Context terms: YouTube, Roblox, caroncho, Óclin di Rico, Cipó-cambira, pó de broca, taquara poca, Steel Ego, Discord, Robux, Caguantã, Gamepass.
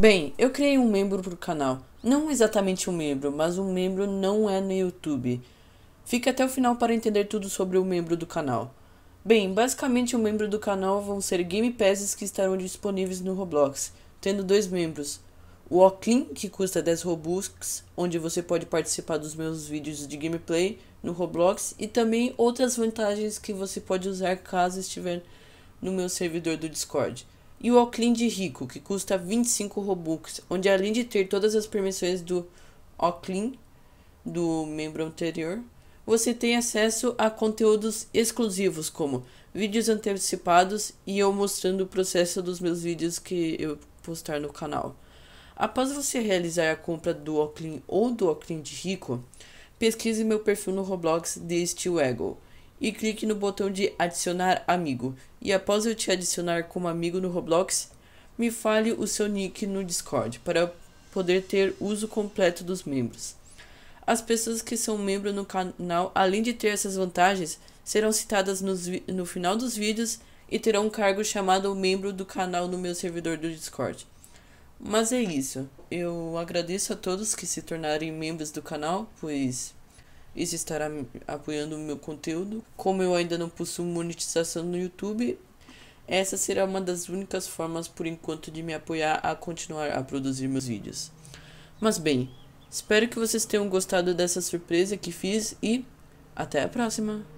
Bem, eu criei um membro pro canal. Não exatamente um membro, mas um membro não é no YouTube. Fique até o final para entender tudo sobre o membro do canal. Bem, basicamente o membro do canal vão ser Game Passes que estarão disponíveis no Roblox, tendo dois membros. O Óclin, que custa 10 Robux, onde você pode participar dos meus vídeos de gameplay no Roblox e também outras vantagens que você pode usar caso estiver no meu servidor do Discord. E o Óclin di Rico, que custa 25 Robux, onde além de ter todas as permissões do Óclin, do membro anterior, você tem acesso a conteúdos exclusivos como vídeos antecipados e eu mostrando o processo dos meus vídeos que eu postar no canal. Após você realizar a compra do Óclin ou do Óclin di Rico, pesquise meu perfil no Roblox de Steel Ego e clique no botão de adicionar amigo. E após eu te adicionar como amigo no Roblox, me fale o seu nick no Discord para eu poder ter uso completo dos membros. As pessoas que são membro no canal, além de ter essas vantagens, serão citadas no final dos vídeos e terão um cargo chamado membro do canal no meu servidor do Discord. Mas é isso, eu agradeço a todos que se tornarem membros do canal, pois isso estará apoiando o meu conteúdo. Como eu ainda não possuo monetização no YouTube, essa será uma das únicas formas por enquanto de me apoiar a continuar a produzir meus vídeos. Mas bem, espero que vocês tenham gostado dessa surpresa que fiz e até a próxima!